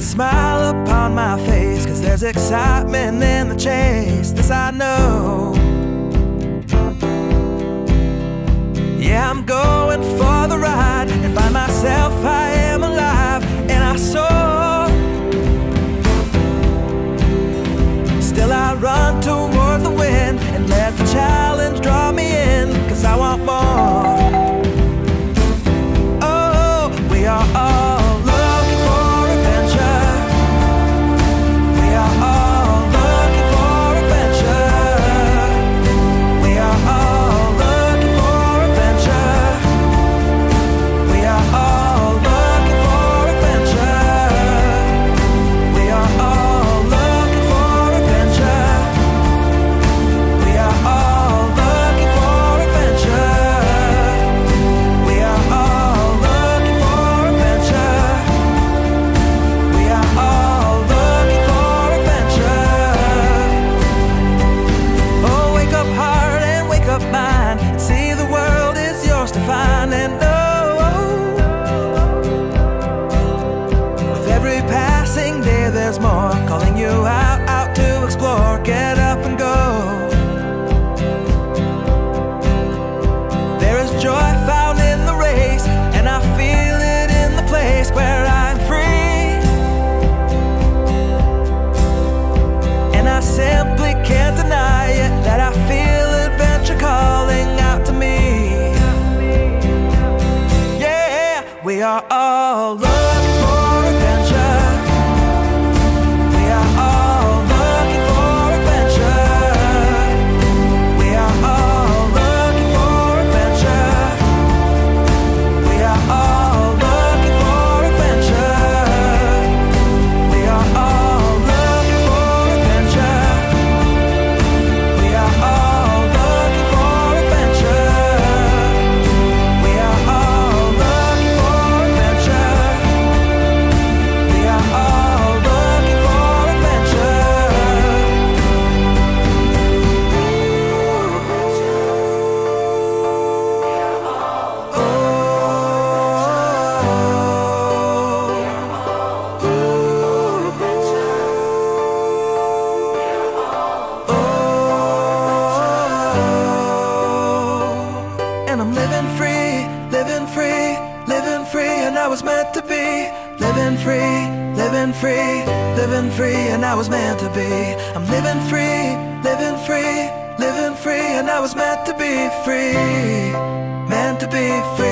a smile upon my face, 'cause there's excitement in the chase. This I know. Yeah, I'm going for the ride, and by myself I am alive, and I soar. Still I run towards the wind, and let the challenge draw me in, 'cause I want more. We are all looking for adventure. We are all looking for adventure. We are all looking for adventure. We are all looking for adventure. We are all looking for adventure. We are all looking for adventure. We are all looking. I'm living free, living free, living free, and I was meant to be. Living free, living free, living free, and I was meant to be. I'm living free, living free, living free, and I was meant to be free. Meant to be free.